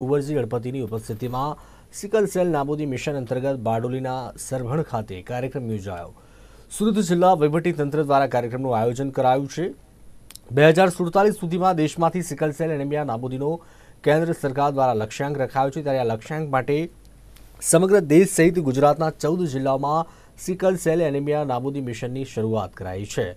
કુંવરજી ગણપતિની ઉપસ્થિતિમાં sickle cell નાબૂદી મિશન અંતર્ગત બારડોલીના સરભણ ખાતે કાર્યક્રમ યોજાયો. સુરત જિલ્લા વહીવટીતંત્ર દ્વારા કાર્યક્રમનું આયોજન કરાયું છે. 2047 સુધીમાં દેશમાંથી સિકલ સેલ એનિમિયા નાબૂદીનો કેન્દ્ર સરકાર દ્વારા લક્ષ્યાંક રખાયો છે. ત્યારે આ લક્ષ્યાંક માટે સમગ્ર દેશ સહિત ગુજરાતના 14 જિલ્લાઓમાં સિકલ સેલ એનિમિયા નાબૂદી મિશનની શરૂઆત કરાઈ છે.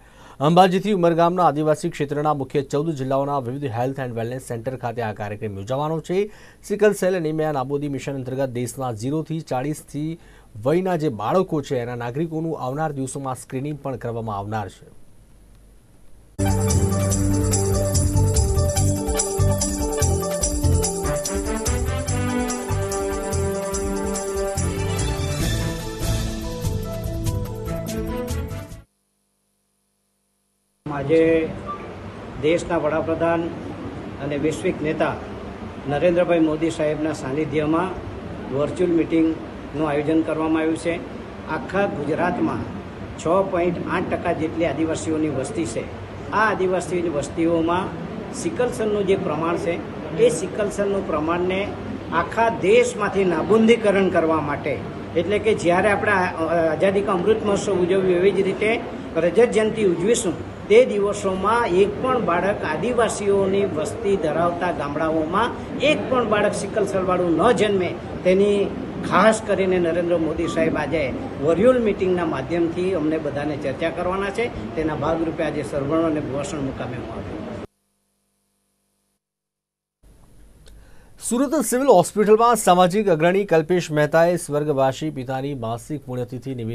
अंबाजी उमरगामना आदिवासी क्षेत्र मुख्य 14 जिल्लाओं विविध हेल्थ एंड वेलनेस सेंटर खाते आ कार्यक्रम योजना है. सिकल सेल एनीमिया नाबूदी मिशन अंतर्गत देश में 0 થી 40 वयना जे बाळको छे एना नागरिकों आवनार दिवसों में स्क्रीनिंग पण करवामां आवनार छे. આજે દેશના વડાપ્રધાન અને વૈશ્વિક નેતા નરેન્દ્રભાઈ મોદી સાહેબના સાનિધ્યમાં વર્ચ્યુઅલ મિટિંગનું આયોજન કરવામાં આવ્યું છે. આખા ગુજરાતમાં 6.8% જેટલી આદિવાસીઓની વસ્તી છે. આ આદિવાસી વસ્તીઓમાં સિકલસેલનું જે પ્રમાણ છે એ સિકલસેલનું પ્રમાણને આખા દેશમાંથી નાબૂદીકરણ કરવા માટે, એટલે કે જ્યારે આપણે આઝાદી કા અમૃત મહોત્સવ ઉજવ્યું એવી જ રીતે રજત જયંતિ ઉજવીશું તે દિવસોમાં એક પણ બાળક આદિવાસીઓની વસ્તી ધરાવતા ગામડાઓમાં એક પણ બાળક સિકલસેલવાળું ન જન્મે તેની ખાસ કરીને નરેન્દ્ર મોદી સાહેબ આજે વર્ચ્યુઅલ મિટિંગના માધ્યમથી અમને બધાને ચર્ચા કરવાના છે. તેના ભાગરૂપે આજે સરવણ અને ભુવાસણ મુકામે આવ્યું. सूरत सिविल हॉस्पिटल में सामाजिक अग्रणी कल्पेश मेहताए स्वर्गवासी पिता की मासिक पुण्यतिथि निमित्ते